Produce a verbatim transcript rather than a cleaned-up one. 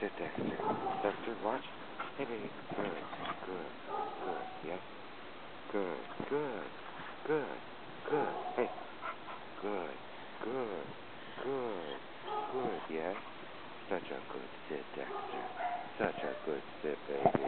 Sit, Dexter. Dexter, watch. Hey, baby. Good. Good. Good. Yes. Good. Good. Good. Good. Hey. Good. Good. Good. Good. Yes. Such a good sit, Dexter. Such a good sit, baby.